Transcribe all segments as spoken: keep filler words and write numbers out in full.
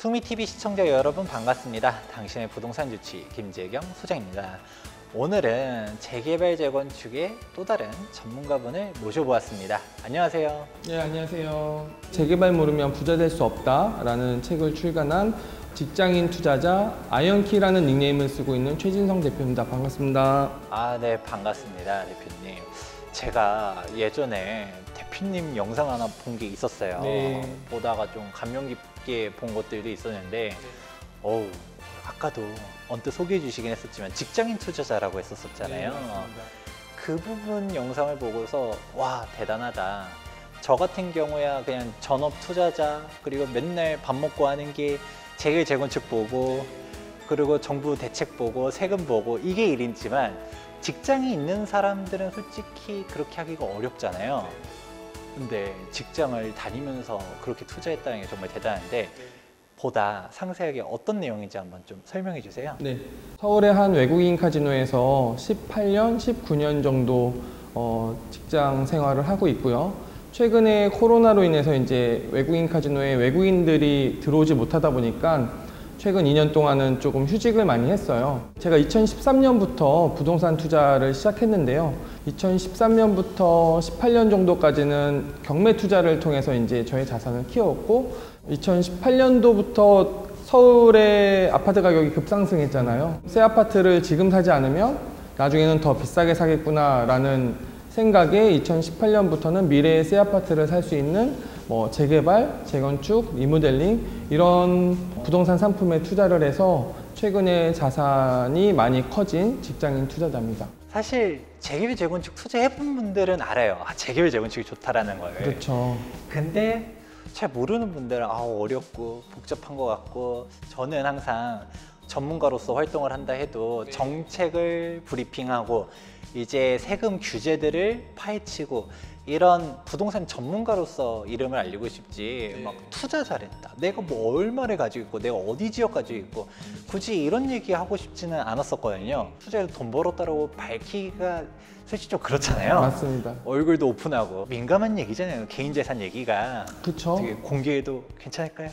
투미티비 시청자 여러분 반갑습니다. 당신의 부동산 주치 김제경 소장입니다. 오늘은 재개발 재건축의 또 다른 전문가분을 모셔보았습니다. 안녕하세요. 네, 안녕하세요. 재개발 모르면 부자 될 수 없다라는 책을 출간한 직장인 투자자 아이언키라는 닉네임을 쓰고 있는 최진성 대표입니다. 반갑습니다. 아, 네, 반갑습니다, 대표님. 제가 예전에 대표님 영상 하나 본 게 있었어요. 네. 보다가 좀 감명 깊게 본 것들도 있었는데, 어우, 아까도 언뜻 소개해 주시긴 했었지만 직장인 투자자라고 했었잖아요. 네, 그 부분 영상을 보고서 와, 대단하다. 저 같은 경우야 그냥 전업 투자자, 그리고 맨날 밥 먹고 하는 게 재개 재건축 보고, 그리고 정부 대책 보고 세금 보고 이게 일이지만, 직장이 있는 사람들은 솔직히 그렇게 하기가 어렵잖아요. 근데 직장을 다니면서 그렇게 투자했다는 게 정말 대단한데, 보다 상세하게 어떤 내용인지 한번 좀 설명해 주세요. 네, 서울의 한 외국인 카지노에서 십팔 년, 십구 년 정도 어, 직장 생활을 하고 있고요. 최근에 코로나로 인해서 이제 외국인 카지노에 외국인들이 들어오지 못하다 보니까 최근 이 년 동안은 조금 휴직을 많이 했어요. 제가 이천십삼 년부터 부동산 투자를 시작했는데요. 이천십삼 년부터 십팔 년 정도까지는 경매 투자를 통해서 이제 저의 자산을 키웠고, 이천십팔 년도부터 서울의 아파트 가격이 급상승했잖아요. 새 아파트를 지금 사지 않으면 나중에는 더 비싸게 사겠구나라는 생각에 이천십팔 년부터는 미래의 새 아파트를 살 수 있는 뭐 재개발, 재건축, 리모델링 이런 부동산 상품에 투자를 해서 최근에 자산이 많이 커진 직장인 투자자입니다. 사실 재개발, 재건축 투자해본 분들은 알아요. 아, 재개발, 재건축이 좋다라는 거예요. 그렇죠. 근데 잘 모르는 분들은 아, 어렵고 복잡한 것 같고, 저는 항상 전문가로서 활동을 한다 해도 정책을 브리핑하고 이제 세금 규제들을 파헤치고 이런 부동산 전문가로서 이름을 알리고 싶지, 네. 막 투자 잘했다, 내가 뭐 얼마를 가지고 있고 내가 어디 지역 가지고 있고, 굳이 이런 얘기 하고 싶지는 않았었거든요. 투자해서 돈 벌었다라고 밝히기가 솔직히 좀 그렇잖아요. 맞습니다. 얼굴도 오픈하고 민감한 얘기잖아요, 개인 재산 얘기가. 그쵸. 되게 공개해도 괜찮을까요?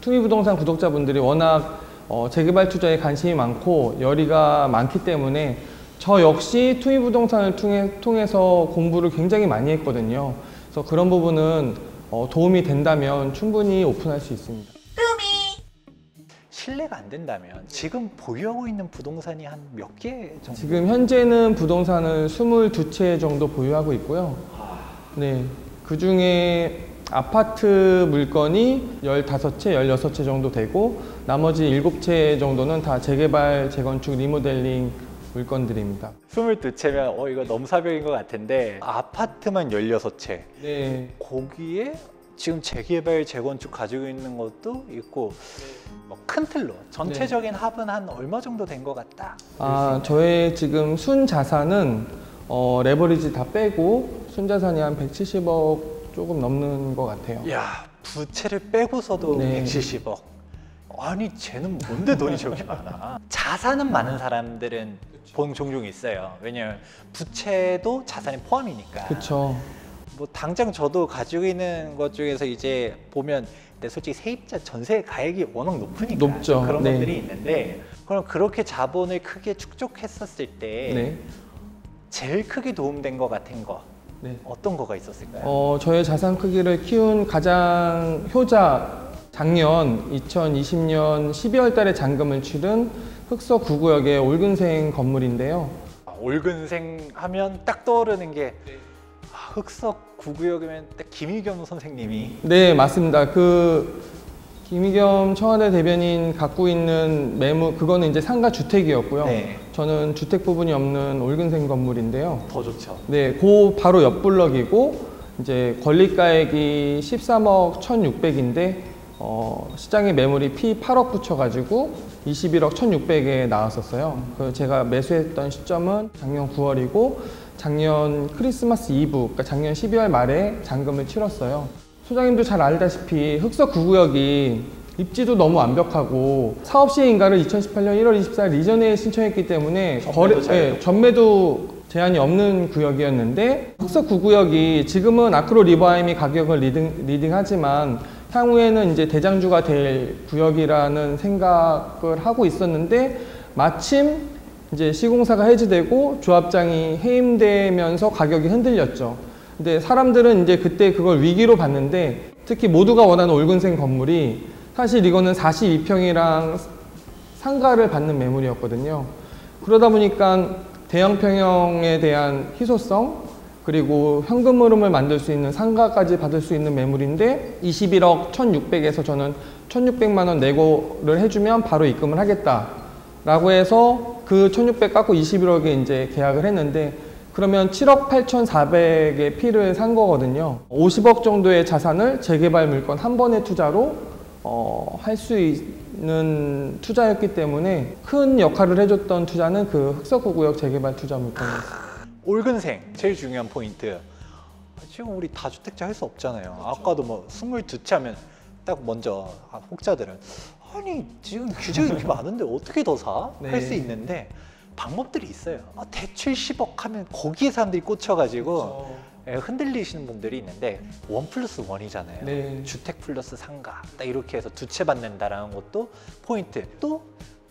투미부동산 구독자분들이 워낙 어, 재개발 투자에 관심이 많고 열의가 많기 때문에 저 역시 투미부동산을 통해, 통해서 공부를 굉장히 많이 했거든요. 그래서 그런 부분은 어, 도움이 된다면 충분히 오픈할 수 있습니다. 투미! 실례가 안 된다면 지금 보유하고 있는 부동산이 한 몇 개 정도? 지금 현재는 부동산을 이십이 채 정도 보유하고 있고요. 네, 그 중에 아파트 물건이 십오 채, 십육 채 정도 되고, 나머지 일곱 채 정도는 다 재개발, 재건축, 리모델링 물건들입니다. 이십이 채면 어, 이거 너무 사벽인 것 같은데, 아파트만 십육 채. 네. 거기에 지금 재개발, 재건축 가지고 있는 것도 있고, 뭐 큰 틀로 전체적인 네. 합은 한 얼마 정도 된 것 같다? 아, 저의 지금 순 자산은 어, 레버리지 다 빼고 순 자산이 한 백칠십억 조금 넘는 것 같아요. 이야, 부채를 빼고서도 네. 백칠십억. 아니, 쟤는 뭔데 돈이 저렇게 많아? 자산은 많은 사람들은 본 종종 있어요. 왜냐면 부채도 자산이 포함이니까. 그렇죠. 뭐 당장 저도 가지고 있는 것 중에서 이제 보면, 근데 솔직히 세입자 전세 가액이 워낙 높으니까 높죠. 그런 네. 것들이 있는데, 그럼 그렇게 자본을 크게 축적했었을 때 네. 제일 크게 도움된 것 같은 거 네. 어떤 거가 있었을까요? 어, 저의 자산 크기를 키운 가장 효자, 작년 이천이십 년 십이월 달에 잔금을 치른 흑서 구 구역의 올근생 건물인데요. 아, 올근생 하면 딱 떠오르는 게 네. 아, 흑서 구 구역이면 딱 김의겸 선생님이. 네, 맞습니다. 그 김의겸 청와대 대변인 갖고 있는 매물, 그거는 이제 상가 주택이었고요. 네. 저는 주택 부분이 없는 올근생 건물인데요. 더 좋죠. 네, 그 바로 옆 블럭이고 이제 권리가액이 십삼억 천육백인데 어, 시장의 매물이 피 팔억 붙여가지고 이십일억 천육백에 나왔었어요. 그 제가 매수했던 시점은 작년 구월이고 작년 크리스마스 이브, 그러니까 작년 십이월 말에 잔금을 치렀어요. 소장님도 잘 알다시피 흑석 구 구역이 입지도 너무 완벽하고 사업시의 인가를 이천십팔 년 일월 이십사일 이전에 신청했기 때문에 거래, 네, 전매도 제한이 없는 구역이었는데, 흑석 구 구역이 지금은 아크로 리버하임이 가격을 리딩, 리딩하지만 향후에는 이제 대장주가 될 구역이라는 생각을 하고 있었는데, 마침 이제 시공사가 해지되고 조합장이 해임되면서 가격이 흔들렸죠. 근데 사람들은 이제 그때 그걸 위기로 봤는데, 특히 모두가 원하는 올근생 건물이 사실 이거는 사십이 평이랑 상가를 받는 매물이었거든요. 그러다 보니까 대형 평형에 대한 희소성, 그리고 현금 흐름을 만들 수 있는 상가까지 받을 수 있는 매물인데, 이십일억 천육백에서 저는 천육백만 원 내고를 해주면 바로 입금을 하겠다라고 해서 그 천육백 깎고 이십일억에 이제 계약을 했는데, 그러면 칠억 팔천사백에 피를 산 거거든요. 오십억 정도의 자산을 재개발 물건 한 번의 투자로 어, 할 수 있는 투자였기 때문에 큰 역할을 해줬던 투자는 그 흑석호 구역 재개발 투자 물건이었어요. 올근생 제일 중요한 포인트. 지금 우리 다주택자 할 수 없잖아요. 그렇죠. 아까도 뭐 이십이 채 하면 딱 먼저 혹자들은 아니 지금 규제가 이렇게 많은데 어떻게 더 사? 네. 할 수 있는데 방법들이 있어요. 아, 대출 십억 하면 거기에 사람들이 꽂혀가지고 그렇죠. 흔들리시는 분들이 있는데 원 플러스 원이잖아요. 네. 주택 플러스 상가 딱 이렇게 해서 두 채 받는다라는 것도 포인트. 또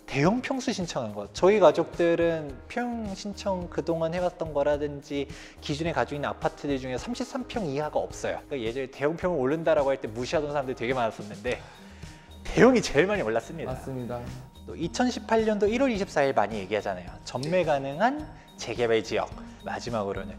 대형 평수 신청한 것. 저희 가족들은 평 신청 그동안 해왔던 거라든지 기준에 가지고 있는 아파트들 중에 삼십삼 평 이하가 없어요. 그러니까 예전에 대형 평을 오른다라고 할 때 무시하던 사람들이 되게 많았었는데 대형이 제일 많이 올랐습니다. 맞습니다. 또 이천십팔 년도 일월 이십사일 많이 얘기하잖아요. 전매 가능한 재개발 지역. 마지막으로는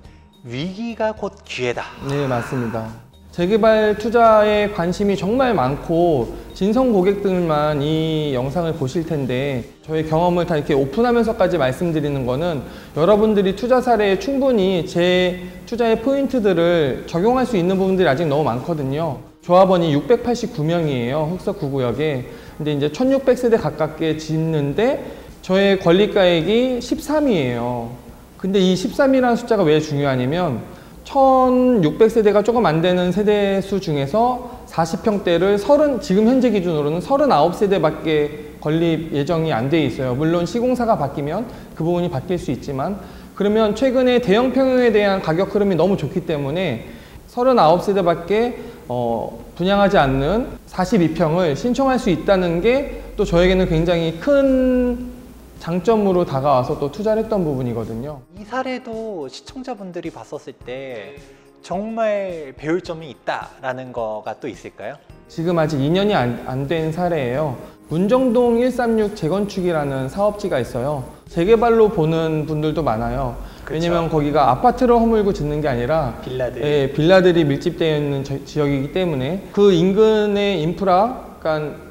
위기가 곧 기회다. 네, 맞습니다. 재개발 투자에 관심이 정말 많고 진성 고객들만 이 영상을 보실 텐데, 저의 경험을 다 이렇게 오픈하면서까지 말씀드리는 거는 여러분들이 투자 사례에 충분히 제 투자의 포인트들을 적용할 수 있는 부분들이 아직 너무 많거든요. 조합원이 육백팔십구 명이에요. 흑석구구역에. 근데 이제 천육백 세대 가깝게 짓는데 저의 권리가액이 십삼이에요. 근데 이 십삼이라는 숫자가 왜 중요하냐면 천육백 세대가 조금 안 되는 세대 수 중에서 사십 평대를 삼십, 지금 현재 기준으로는 삼십구 세대밖에 건립 예정이 안 돼 있어요. 물론 시공사가 바뀌면 그 부분이 바뀔 수 있지만, 그러면 최근에 대형 평형에 대한 가격 흐름이 너무 좋기 때문에 삼십구 세대밖에 어, 분양하지 않는 사십이 평을 신청할 수 있다는 게 또 저에게는 굉장히 큰 장점으로 다가와서 또 투자를 했던 부분이거든요. 이 사례도 시청자분들이 봤었을 때 정말 배울 점이 있다라는 거가 또 있을까요? 지금 아직 이 년이 안 된 사례예요. 문정동 일삼육 재건축이라는 사업지가 있어요. 재개발로 보는 분들도 많아요. 그렇죠. 왜냐면 거기가 아파트를 허물고 짓는 게 아니라 빌라들. 예, 빌라들이 밀집되어 있는 저, 지역이기 때문에 그 인근의 인프라, 그러니까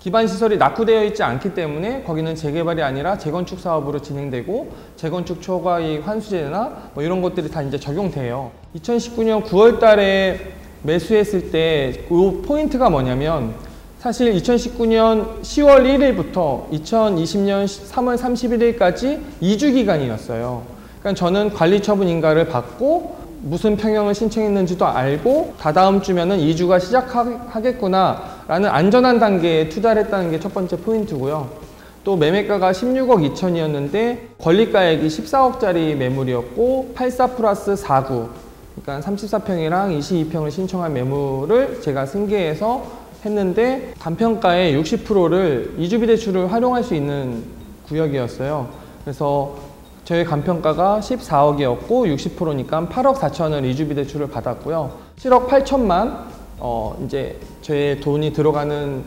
기반시설이 낙후되어 있지 않기 때문에 거기는 재개발이 아니라 재건축 사업으로 진행되고, 재건축 초과이익 환수제나 뭐 이런 것들이 다 이제 적용돼요. 이천십구 년 구월 달에 매수했을 때 그 포인트가 뭐냐면, 사실 이천십구 년 시월 일 일부터 이천이십 년 삼월 삼십일 일까지 이 주 기간이었어요. 그러니까 저는 관리처분 인가를 받고 무슨 평형을 신청했는지도 알고 다다음 주면은 이 주가 시작하겠구나 라는 안전한 단계에 투자를 했다는 게 첫 번째 포인트고요. 또 매매가가 십육억 이천이었는데 권리가액이 십사억짜리 매물이었고 팔십사 플러스 사구, 그러니까 삼십사 평이랑 이십이 평을 신청한 매물을 제가 승계해서 했는데, 간평가의 육십 퍼센트를 이주비 대출을 활용할 수 있는 구역이었어요. 그래서 저의 간평가가 십사억이었고 육십 퍼센트니까 팔억 사천을 이주비 대출을 받았고요. 칠억 팔천만 어 이제 제 돈이 들어가는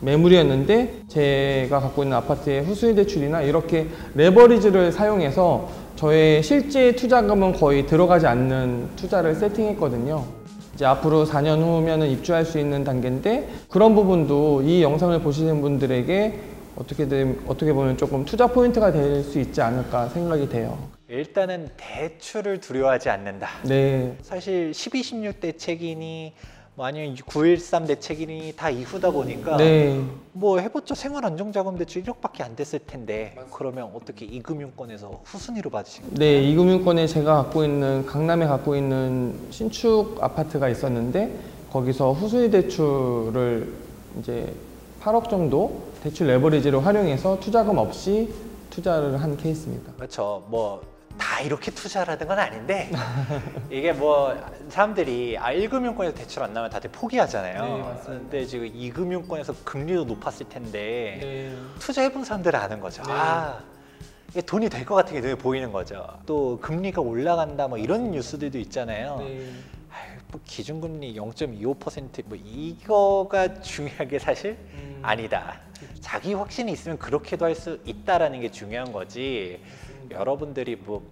매물이었는데, 제가 갖고 있는 아파트의 후수익 대출이나 이렇게 레버리지를 사용해서 저의 실제 투자금은 거의 들어가지 않는 투자를 세팅했거든요. 이제 앞으로 사 년 후면은 입주할 수 있는 단계인데, 그런 부분도 이 영상을 보시는 분들에게 어떻게든 어떻게 보면 조금 투자 포인트가 될 수 있지 않을까 생각이 돼요. 일단은 대출을 두려워하지 않는다. 네. 사실 십이 십육 대책이니 뭐 아니면 구일삼 대책이니 다 이후다 보니까 네. 뭐 해봤자 생활안정자금대출 일억밖에 안 됐을 텐데, 그러면 어떻게 이금융권에서 후순위로 받으신 거예요? 네, 이금융권에 제가 갖고 있는 강남에 갖고 있는 신축 아파트가 있었는데 거기서 후순위 대출을 이제 팔억 정도 대출 레버리지를 활용해서 투자금 없이 투자를 한 케이스입니다. 그렇죠. 뭐 다 이렇게 투자를 하는 건 아닌데 이게 뭐 사람들이 아, 일 금융권에서 대출 안 나면 다들 포기하잖아요. 네, 맞습니다. 근데 지금 이 금융권에서 금리도 높았을 텐데 네. 투자해본 사람들은 아는 거죠. 네. 아, 이게 돈이 될 것 같은 게 눈에 보이는 거죠. 또 금리가 올라간다 뭐 이런 맞습니다. 뉴스들도 있잖아요. 네. 뭐 기준금리 영 점 이오 퍼센트 뭐 이거가 중요한 게 사실 음. 아니다. 자기 확신이 있으면 그렇게도 할 수 있다라는 게 중요한 거지. 음. 여러분들이 뭐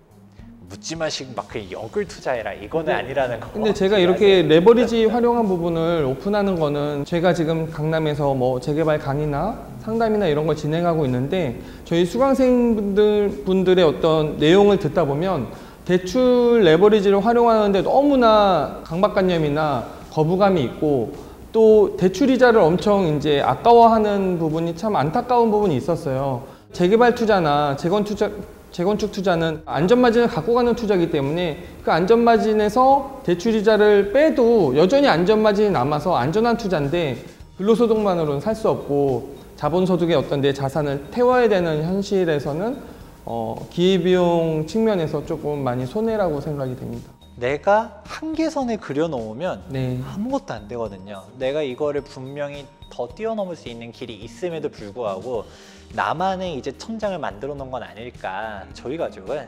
묻지 마시고 막 그냥 역을 투자해라 이거는 아니라는 거. 근데 제가 이렇게 레버리지 활용한 부분을 오픈하는 거는 제가 지금 강남에서 뭐 재개발 강의나 상담이나 이런 걸 진행하고 있는데 저희 수강생분들 분들의 어떤 내용을 듣다 보면 대출 레버리지를 활용하는데 너무나 강박관념이나 거부감이 있고 또 대출이자를 엄청 이제 아까워하는 부분이 참 안타까운 부분이 있었어요. 재개발 투자나 재건 투자, 재건축 투자는 안전마진을 갖고 가는 투자이기 때문에 그 안전마진에서 대출이자를 빼도 여전히 안전마진이 남아서 안전한 투자인데 근로소득만으로는 살 수 없고 자본소득의 어떤 내 자산을 태워야 되는 현실에서는 어, 기회비용 측면에서 조금 많이 손해라고 생각이 됩니다. 내가 한계선에 그려놓으면 네. 아무것도 안 되거든요. 내가 이거를 분명히 더 뛰어넘을 수 있는 길이 있음에도 불구하고 나만의 이제 천장을 만들어 놓은 건 아닐까. 저희 가족은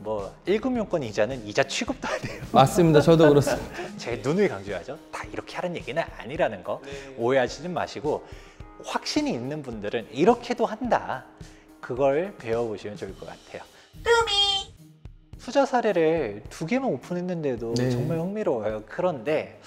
뭐 일 금융권 이자는 이자 취급도 안 해요. 맞습니다. 저도 그렇습니다. 제 누누이 강조하죠. 다 이렇게 하는 얘기는 아니라는 거. 네. 오해하시지 마시고 확신이 있는 분들은 이렇게도 한다. 그걸 배워보시면 좋을 것 같아요. 뚜미! 투자 사례를 두 개만 오픈했는데도 네. 정말 흥미로워요. 그런데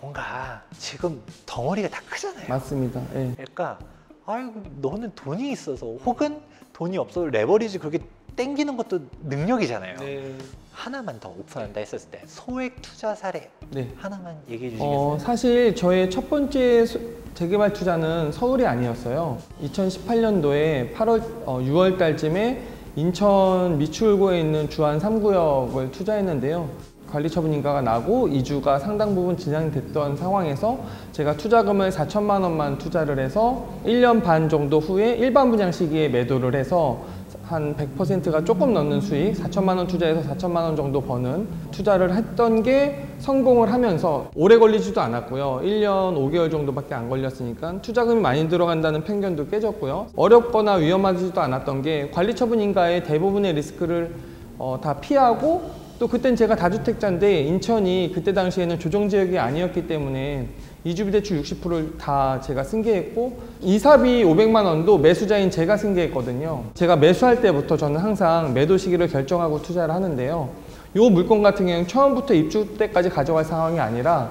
뭔가 지금 덩어리가 다 크잖아요. 맞습니다. 네. 그러니까 아이고 너는 돈이 있어서 혹은 돈이 없어서 레버리지 그렇게 땡기는 것도 능력이잖아요. 네. 하나만 더 오픈한다 했었을 때 소액 투자 사례 네. 하나만 얘기해 주시겠어요? 어, 사실 저의 첫 번째 소, 재개발 투자는 서울이 아니었어요. 이천십팔 년도에 팔월, 어, 유월달쯤에 인천 미추홀구에 있는 주안 삼 구역을 투자했는데요. 관리처분 인가가 나고 이주가 상당 부분 진행됐던 상황에서 제가 투자금을 사천만 원만 투자를 해서 일 년 반 정도 후에 일반 분양 시기에 매도를 해서 한 백 퍼센트가 조금 넘는 수익, 사천만 원 투자해서 사천만 원 정도 버는 투자를 했던 게 성공을 하면서 오래 걸리지도 않았고요. 일 년 오 개월 정도밖에 안 걸렸으니까 투자금이 많이 들어간다는 편견도 깨졌고요. 어렵거나 위험하지도 않았던 게 관리처분 인가의 대부분의 리스크를 어, 다 피하고 또 그땐 제가 다주택자인데 인천이 그때 당시에는 조정지역이 아니었기 때문에 이주비 대출 육십 퍼센트를 다 제가 승계했고 이사비 오백만 원도 매수자인 제가 승계했거든요. 제가 매수할 때부터 저는 항상 매도 시기를 결정하고 투자를 하는데요. 요 물건 같은 경우는 처음부터 입주 때까지 가져갈 상황이 아니라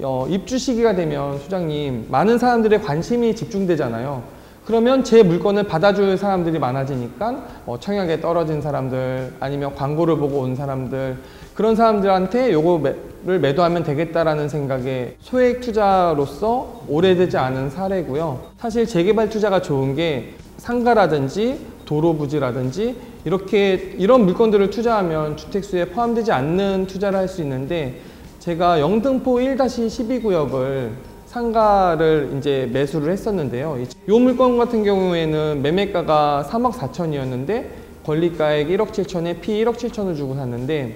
어, 입주 시기가 되면 소장님 많은 사람들의 관심이 집중되잖아요. 그러면 제 물건을 받아줄 사람들이 많아지니까 어, 청약에 떨어진 사람들 아니면 광고를 보고 온 사람들 그런 사람들한테 요거를 매도하면 되겠다라는 생각에 소액 투자로서 오래되지 않은 사례고요. 사실 재개발 투자가 좋은 게 상가라든지 도로 부지라든지 이렇게 이런 물건들을 투자하면 주택수에 포함되지 않는 투자를 할 수 있는데 제가 영등포 일 다시 십이 구역을 상가를 이제 매수를 했었는데요. 이 물건 같은 경우에는 매매가가 삼억 사천이었는데 권리가액 일억 칠천에 피 일억 칠천을 주고 샀는데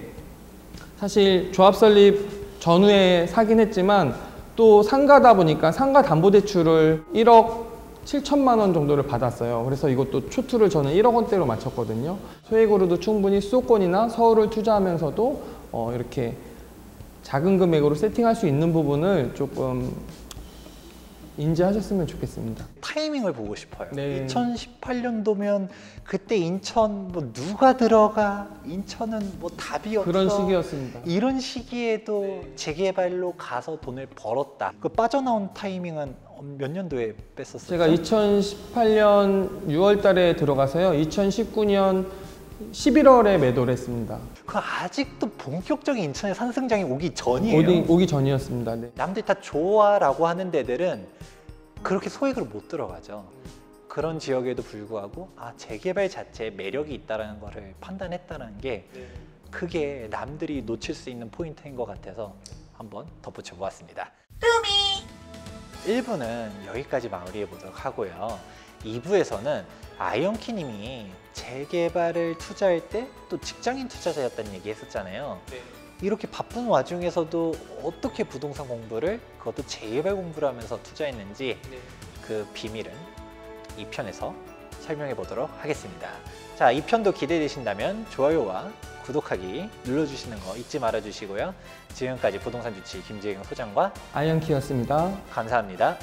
사실 조합 설립 전후에 사긴 했지만 또 상가다 보니까 상가 담보대출을 일억 칠천만 원 정도를 받았어요. 그래서 이것도 초투를 저는 일억 원대로 맞췄거든요. 소액으로도 충분히 수도권이나 서울을 투자하면서도 어 이렇게 작은 금액으로 세팅할 수 있는 부분을 조금 인지하셨으면 좋겠습니다. 타이밍을 보고 싶어요. 네. 이천십팔 년도면 그때 인천 뭐 누가 들어가? 인천은 뭐 답이 없어. 그런 시기였습니다. 이런 시기에도 네. 재개발로 가서 돈을 벌었다. 그 빠져나온 타이밍은 몇 년도에 뺐었어요? 제가 이천십팔 년 유월 달에 들어가서요. 이천십구 년 십일월에 매도를 했습니다. 그 아직도 본격적인 인천의 상승장이 오기 전이에요. 오기, 오기 전이었습니다. 네. 남들 다 좋아라고 하는 데들은 그렇게 소액으로 못 들어가죠. 그런 지역에도 불구하고 아 재개발 자체에 매력이 있다는 거를 판단했다는 게 그게 남들이 놓칠 수 있는 포인트인 것 같아서 한번 덧붙여보았습니다. 일 부는 여기까지 마무리해보도록 하고요. 이 부에서는 아이언키 님이 재개발을 투자할 때 또 직장인 투자자였다는 얘기 했었잖아요. 네. 이렇게 바쁜 와중에서도 어떻게 부동산 공부를, 그것도 재개발 공부를 하면서 투자했는지, 네. 그 비밀은 이 편에서 설명해 보도록 하겠습니다. 자, 이 편도 기대되신다면 좋아요와 구독하기 눌러주시는 거 잊지 말아주시고요. 지금까지 부동산 주치 김제경 소장과 아이언키였습니다. 감사합니다.